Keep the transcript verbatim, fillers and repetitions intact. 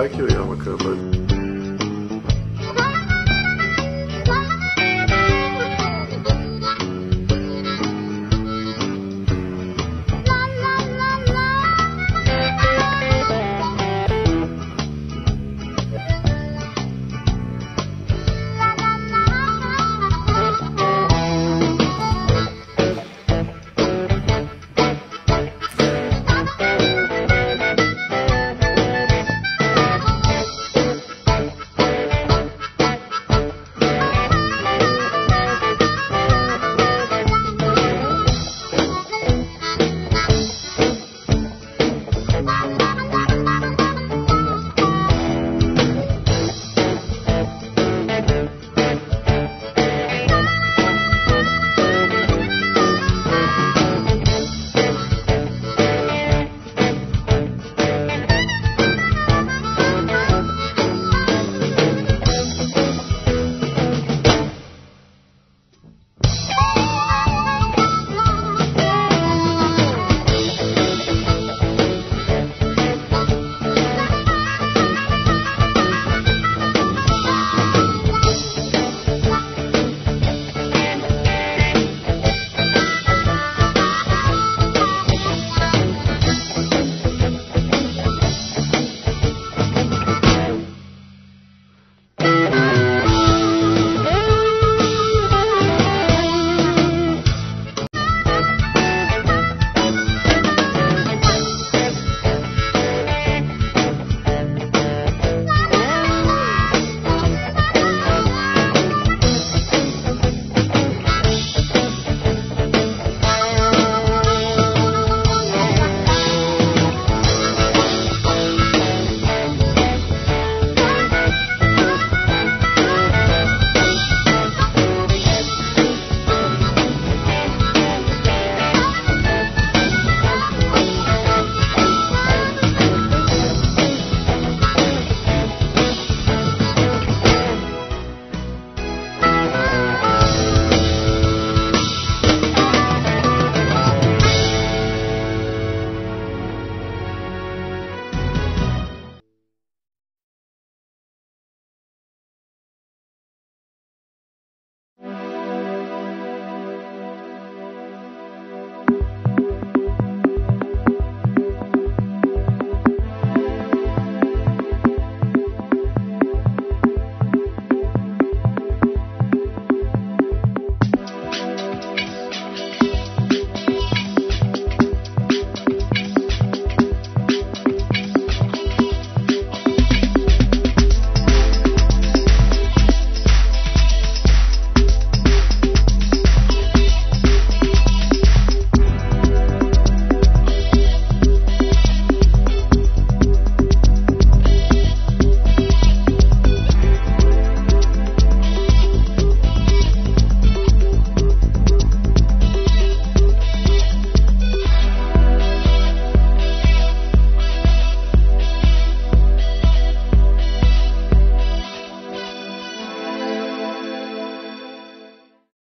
like you, Jelmeke.